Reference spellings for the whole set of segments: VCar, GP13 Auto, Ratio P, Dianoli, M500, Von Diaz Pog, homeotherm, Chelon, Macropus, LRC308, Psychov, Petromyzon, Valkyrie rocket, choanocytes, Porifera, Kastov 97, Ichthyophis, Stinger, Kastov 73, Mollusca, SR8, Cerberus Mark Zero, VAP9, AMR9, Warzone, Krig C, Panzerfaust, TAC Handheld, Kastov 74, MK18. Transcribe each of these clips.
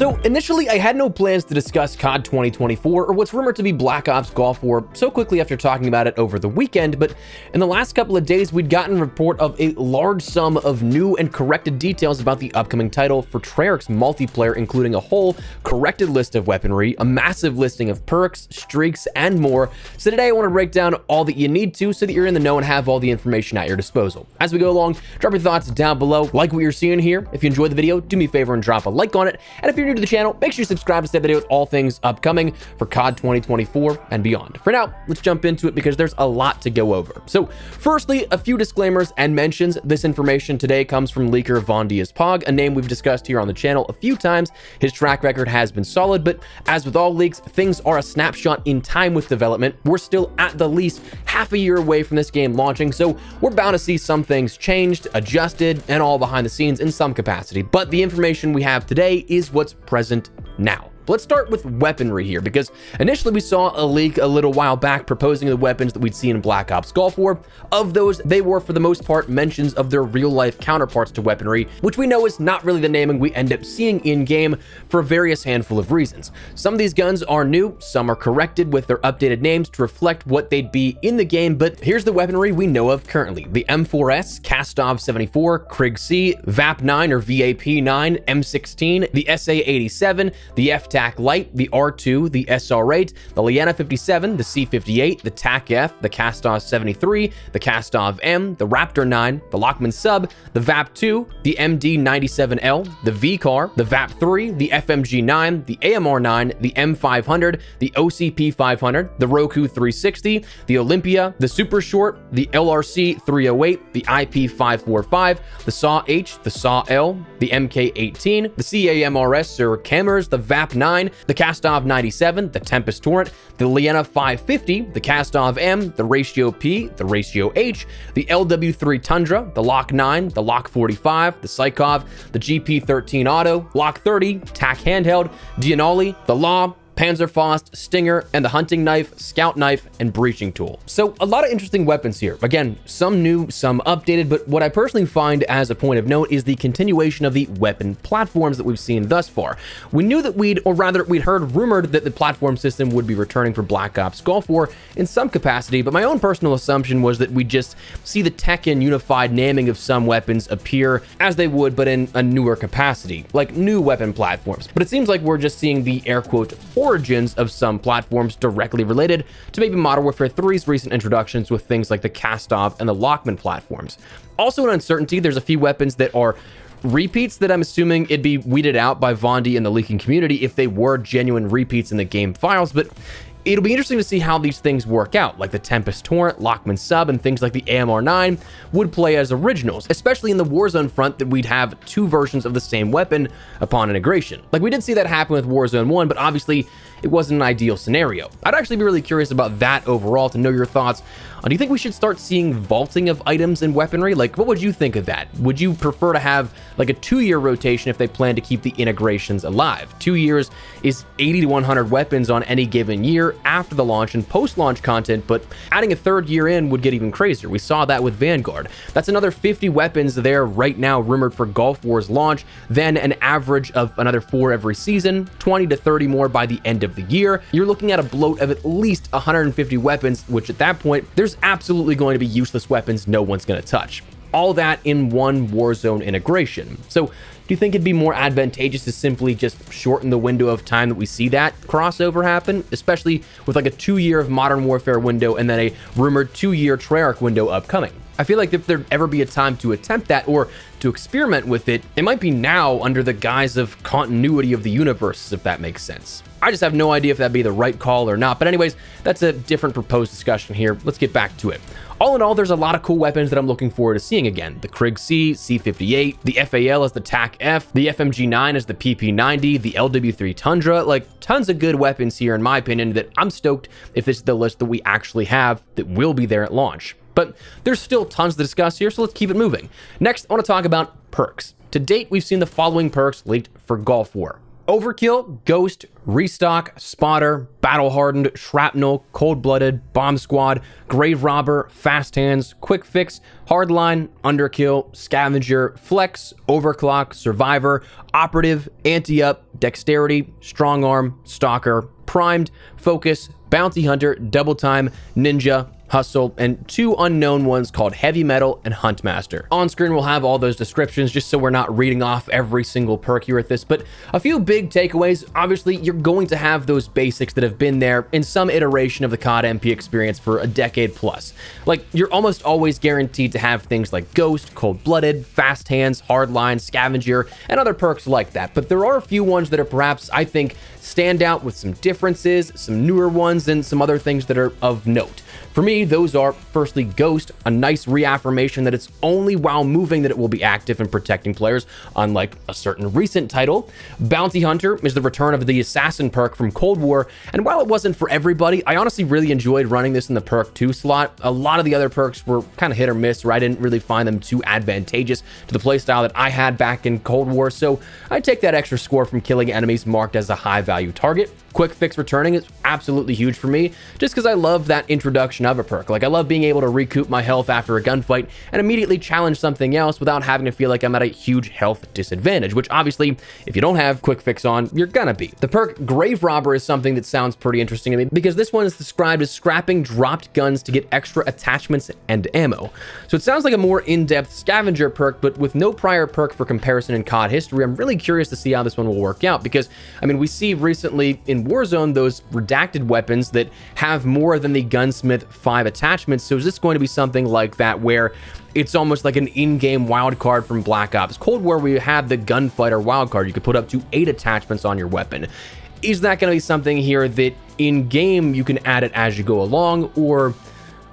So initially, I had no plans to discuss COD 2024 or what's rumored to be Black Ops Gulf War so quickly after talking about it over the weekend, but in the last couple of days, we'd gotten a report of a large sum of new and corrected details about the upcoming title for Treyarch's multiplayer, including a whole corrected list of weaponry, a massive listing of perks, streaks, and more. So today I want to break down all that you need to so that you're in the know and have all the information at your disposal. As we go along, drop your thoughts down below, like what you're seeing here. If you enjoyed the video, do me a favor and drop a like on it. And if you're new to the channel, make sure you subscribe to stay up to date with all things upcoming for COD 2024 and beyond. For now, let's jump into it because there's a lot to go over. So firstly, a few disclaimers and mentions. This information today comes from leaker Von Diaz Pog, a name we've discussed here on the channel a few times. His track record has been solid, but as with all leaks, things are a snapshot in time with development. We're still at the least half a year away from this game launching, so we're bound to see some things changed, adjusted, and all behind the scenes in some capacity. But the information we have today is what's present now. Let's start with weaponry here, because initially we saw a leak a little while back proposing the weapons that we'd seen in Black Ops Gulf War. Of those, they were for the most part mentions of their real-life counterparts to weaponry, which we know is not really the naming we end up seeing in-game for a various handful of reasons. Some of these guns are new, some are corrected with their updated names to reflect what they'd be in the game, but here's the weaponry we know of currently. The M4S, Kastov 74, Krig C, VAP9 or VAP9, M16, the SA-87, the FTAC Light, the R2, the SR8, the Lienna 57, the C58, the TAC F, the Kastov 73, the Kastov M, the Raptor 9, the Lachmann Sub, the VAP2, the MD97L, the VCar, the VAP3, the FMG9, the AMR9, the M500, the OCP500, the Roku 360, the Olympia, the Super Short, the LRC308, the IP545, the SAW-H, the SAW-L, the MK18, the CAMRS or Cammers, the VAP9, the Kastov 97, the Tempest Torrent, the Lienna 550, the Kastov M, the Ratio P, the Ratio H, the LW3 Tundra, the Lock 9, the Lock 45, the Psychov, the GP13 Auto, Lock 30, TAC Handheld, Dianoli, the Law, Panzerfaust, Stinger, and the Hunting Knife, Scout Knife, and Breaching Tool. So a lot of interesting weapons here. Again, some new, some updated, but what I personally find as a point of note is the continuation of the weapon platforms that we've seen thus far. We knew that we'd heard rumored that the platform system would be returning for Black Ops Gulf War in some capacity, but my own personal assumption was that we'd just see the Tekken unified naming of some weapons appear as they would, but in a newer capacity, like new weapon platforms. But it seems like we're just seeing the air quote origins of some platforms directly related to maybe Modern Warfare 3's recent introductions with things like the Kastov and the Lachmann platforms. Also in uncertainty, there's a few weapons that are repeats that I'm assuming it'd be weeded out by Vondi and the leaking community if they were genuine repeats in the game files, but it'll be interesting to see how these things work out, like the Tempest Torrent, Lachmann Sub, and things like the AMR9 would play as originals, especially in the Warzone front that we'd have two versions of the same weapon upon integration. Like we did see that happen with Warzone 1, but obviously it wasn't an ideal scenario. I'd actually be really curious about that overall to know your thoughts. Do you think we should start seeing vaulting of items and weaponry? Like, what would you think of that? Would you prefer to have like a 2-year rotation if they plan to keep the integrations alive? 2 years is 80 to 100 weapons on any given year after the launch and post-launch content, but adding a 3rd year in would get even crazier. We saw that with Vanguard. That's another 50 weapons there right now rumored for Gulf War's launch, then an average of another 4 every season, 20 to 30 more by the end of the year. You're looking at a bloat of at least 150 weapons, which at that point, there's absolutely going to be useless weapons no one's going to touch. All that in one Warzone integration. So do you think it'd be more advantageous to simply just shorten the window of time that we see that crossover happen, especially with like a 2-year of Modern Warfare window and then a rumored 2-year Treyarch window upcoming? I feel like if there'd ever be a time to attempt that or to experiment with it, it might be now under the guise of continuity of the universe, if that makes sense. I just have no idea if that'd be the right call or not. But anyways, that's a different proposed discussion here. Let's get back to it. All in all, there's a lot of cool weapons that I'm looking forward to seeing again. The Krig C, C58, the FAL as the TAC F, the FMG9 as the PP90, the LW3 Tundra, like tons of good weapons here in my opinion that I'm stoked if this is the list that we actually have that will be there at launch. But there's still tons to discuss here, so let's keep it moving. Next, I want to talk about perks. To date, we've seen the following perks leaked for Gulf War. Overkill, Ghost, Restock, Spotter, Battle Hardened, Shrapnel, Cold Blooded, Bomb Squad, Grave Robber, Fast Hands, Quick Fix, Hardline, Underkill, Scavenger, Flex, Overclock, Survivor, Operative, Anti-Up, Dexterity, Strong Arm, Stalker, Primed, Focus, Bounty Hunter, Double Time, Ninja, Hustle, and two unknown ones called Heavy Metal and Huntmaster. On screen, we'll have all those descriptions just so we're not reading off every single perk here at this, but a few big takeaways. Obviously, you're going to have those basics that have been there in some iteration of the COD MP experience for a decade plus. Like, you're almost always guaranteed to have things like Ghost, Cold-Blooded, Fast Hands, Hardline, Scavenger, and other perks like that, but there are a few ones that are perhaps, I think, stand out with some differences, some newer ones, and some other things that are of note. For me, those are, firstly, Ghost, a nice reaffirmation that it's only while moving that it will be active and protecting players, unlike a certain recent title. Bounty Hunter is the return of the Assassin perk from Cold War, and while it wasn't for everybody, I honestly really enjoyed running this in the Perk 2 slot. A lot of the other perks were kind of hit or miss, where I didn't really find them too advantageous to the playstyle that I had back in Cold War, so I take that extra score from killing enemies marked as a high-value target. Quick Fix returning is absolutely huge for me, just because I love that introduction of a perk. Like, I love being able to recoup my health after a gunfight and immediately challenge something else without having to feel like I'm at a huge health disadvantage, which obviously, if you don't have Quick Fix on, you're gonna be. The perk Grave Robber is something that sounds pretty interesting to me, because this one is described as scrapping dropped guns to get extra attachments and ammo. So it sounds like a more in-depth Scavenger perk, but with no prior perk for comparison in COD history, I'm really curious to see how this one will work out, because, I mean, we see recently in Warzone those redacted weapons that have more than the Gunsmith 5 attachments. So is this going to be something like that, where it's almost like an in-game wildcard from Black Ops Cold War, where you had the Gunfighter wildcard? You could put up to 8 attachments on your weapon. Is that going to be something here that in-game you can add it as you go along, or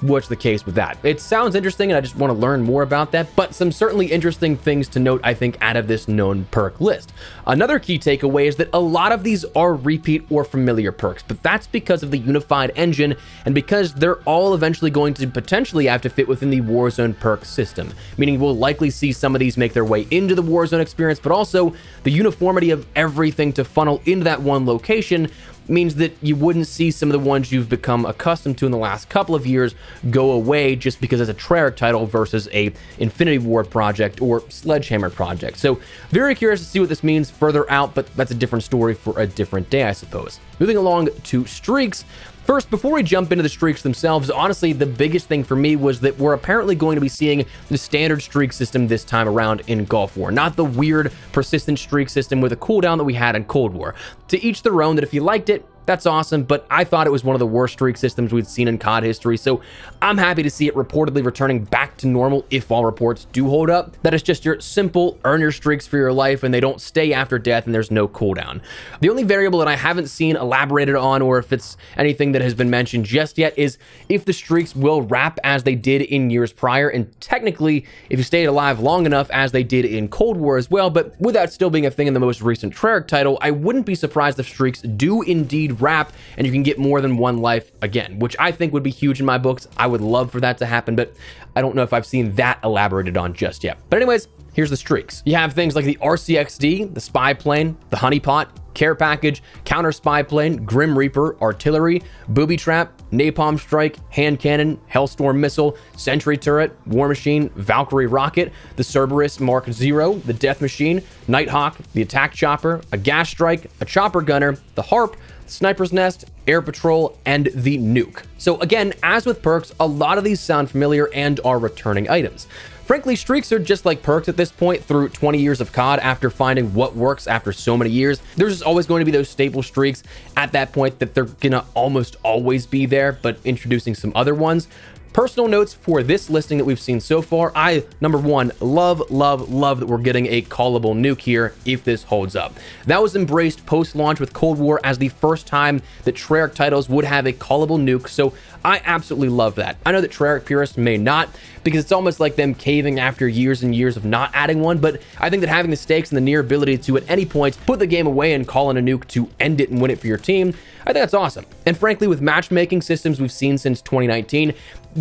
what's the case with that? It sounds interesting, and I just want to learn more about that, but some certainly interesting things to note, I think, out of this known perk list. Another key takeaway is that a lot of these are repeat or familiar perks, but that's because of the unified engine and because they're all eventually going to potentially have to fit within the Warzone perk system, meaning we'll likely see some of these make their way into the Warzone experience, but also the uniformity of everything to funnel into that one location means that you wouldn't see some of the ones you've become accustomed to in the last couple of years go away just because it's a Treyarch title versus a Infinity Ward project or Sledgehammer project. So very curious to see what this means further out, but that's a different story for a different day, I suppose. Moving along to streaks. First, before we jump into the streaks themselves, honestly, the biggest thing for me was that we're apparently going to be seeing the standard streak system this time around in Gulf War, not the weird persistent streak system with a cooldown that we had in Cold War. To each their own, that if you liked it, that's awesome, but I thought it was one of the worst streak systems we'd seen in COD history, so I'm happy to see it reportedly returning back to normal if all reports do hold up. That is just your simple earn your streaks for your life, and they don't stay after death, and there's no cooldown. The only variable that I haven't seen elaborated on, or if it's anything that has been mentioned just yet, is if the streaks will wrap as they did in years prior, and technically, if you stayed alive long enough as they did in Cold War as well, but with that still being a thing in the most recent Treyarch title, I wouldn't be surprised if streaks do indeed wrap and you can get more than one life again, which I think would be huge in my books. I would love for that to happen, but I don't know if I've seen that elaborated on just yet. But anyways, here's the streaks. You have things like the RCXD, the Spy Plane, the Honeypot, Care Package, Counter Spy Plane, Grim Reaper, Artillery, Booby Trap, Napalm Strike, Hand Cannon, Hellstorm Missile, Sentry Turret, War Machine, Valkyrie Rocket, the Cerberus Mark Zero, the Death Machine, Nighthawk, the Attack Chopper, a Gas Strike, a Chopper Gunner, the Harp, Sniper's Nest, Air Patrol, and the Nuke. So again, as with perks, a lot of these sound familiar and are returning items. Frankly, streaks are just like perks at this point. Through 20 years of COD, after finding what works after so many years, there's just always going to be those staple streaks at that point that they're gonna almost always be there, but introducing some other ones. Personal notes for this listing that we've seen so far. I, number one, love that we're getting a callable nuke here if this holds up. That was embraced post-launch with Cold War as the first time that Treyarch titles would have a callable nuke, so I absolutely love that. I know that Treyarch purists may not, because it's almost like them caving after years and years of not adding one, but I think that having the stakes and the near ability to at any point put the game away and call in a nuke to end it and win it for your team, I think that's awesome. And frankly, with matchmaking systems we've seen since 2019,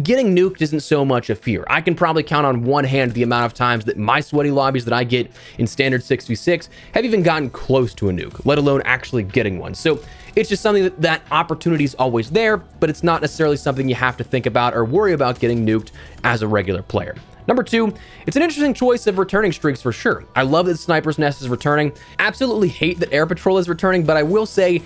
getting nuked isn't so much a fear. I can probably count on one hand the amount of times that my sweaty lobbies that I get in standard 6v6 have even gotten close to a nuke, let alone actually getting one. So it's just something that opportunity is always there, but it's not necessarily something you have to think about or worry about getting nuked as a regular player. Number two, it's an interesting choice of returning streaks for sure. I love that Sniper's Nest is returning. Absolutely hate that Air Patrol is returning, but I will say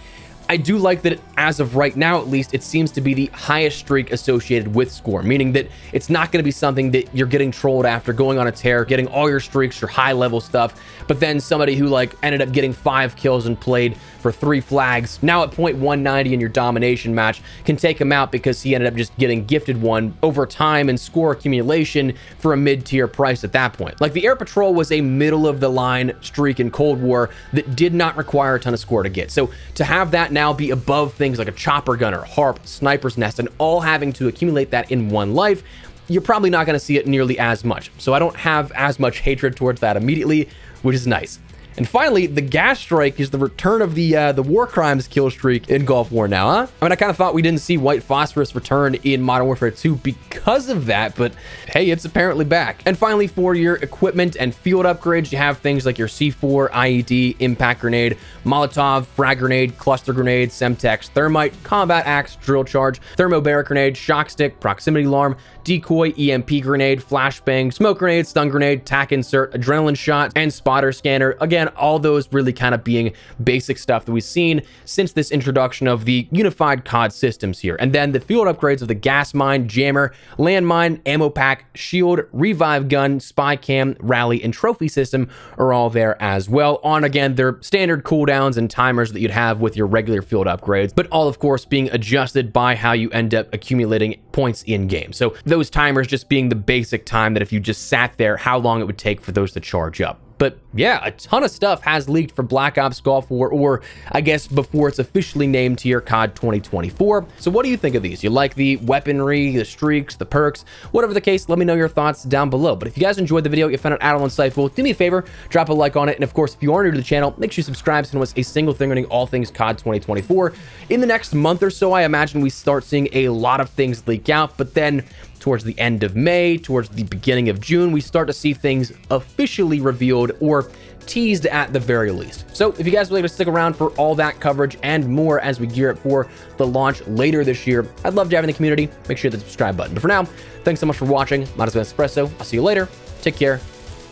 I do like that as of right now, at least, it seems to be the highest streak associated with score, meaning that it's not going to be something that you're getting trolled after going on a tear, getting all your streaks, your high level stuff, but then somebody who like ended up getting 5 kills and played for 3 flags, now at .190 in your domination match, can take him out because he ended up just getting gifted one over time and score accumulation for a mid-tier price at that point. Like the Air Patrol was a middle of the line streak in Cold War that did not require a ton of score to get. So to have that now be above things like a chopper gunner, harp, sniper's nest, and all having to accumulate that in one life, you're probably not going to see it nearly as much. So I don't have as much hatred towards that immediately, which is nice. And finally, the gas strike is the return of the war crimes kill streak in Gulf War now, huh? I mean, I kind of thought we didn't see white phosphorus return in Modern Warfare 2 because of that, but hey, it's apparently back. And finally, for your equipment and field upgrades, you have things like your C4, IED, impact grenade, Molotov, frag grenade, cluster grenade, Semtex, thermite, combat axe, drill charge, thermobaric grenade, shock stick, proximity alarm, decoy, EMP grenade, flashbang, smoke grenade, stun grenade, tac insert, adrenaline shot, and spotter scanner. Again, all those really kind of being basic stuff that we've seen since this introduction of the unified COD systems here. And then the field upgrades of the gas mine, jammer, landmine, ammo pack, shield, revive gun, spy cam, rally, and trophy system are all there as well. On again, their standard cooldowns and timers that you'd have with your regular field upgrades, but all of course being adjusted by how you end up accumulating points in game. So those timers just being the basic time that if you just sat there, how long it would take for those to charge up. But yeah, a ton of stuff has leaked for Black Ops Gulf War, or I guess before it's officially named here, COD 2024. So what do you think of these? You like the weaponry, the streaks, the perks, whatever the case, let me know your thoughts down below. But if you guys enjoyed the video, you found it out insightful, do me a favor, drop a like on it. And of course, if you are new to the channel, make sure you subscribe so you don't miss a single thing running all things COD 2024. In the next month or so, I imagine we start seeing a lot of things leak out, but then towards the end of May, towards the beginning of June, we start to see things officially revealed or teased at the very least. So if you guys would like to stick around for all that coverage and more as we gear up for the launch later this year, I'd love to have in the community. Make sure you hit the subscribe button. But for now, thanks so much for watching. My name is Ben Espresso. I'll see you later. Take care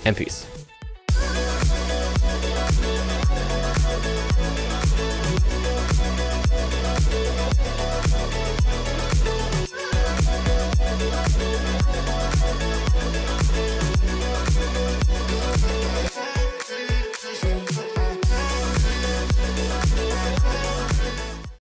and peace.